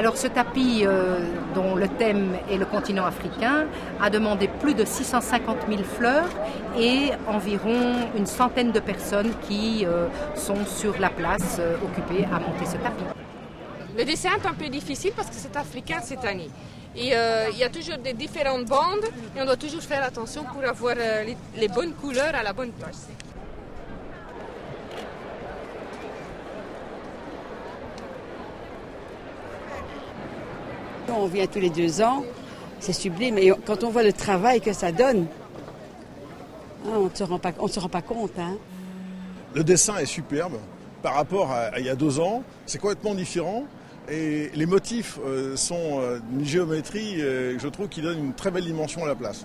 Alors ce tapis, dont le thème est le continent africain, a demandé plus de 650 000 fleurs et environ une centaine de personnes qui sont sur la place occupées à monter ce tapis. Le dessin est un peu difficile parce que c'est africain cette année. Et il y a toujours des différentes bandes et on doit toujours faire attention pour avoir les bonnes couleurs à la bonne place. On vient tous les 2 ans, c'est sublime. Et quand on voit le travail que ça donne, on ne se rend pas compte. Hein. Le dessin est superbe par rapport à il y a 2 ans. C'est complètement différent. Et les motifs sont une géométrie, je trouve, qui donne une très belle dimension à la place.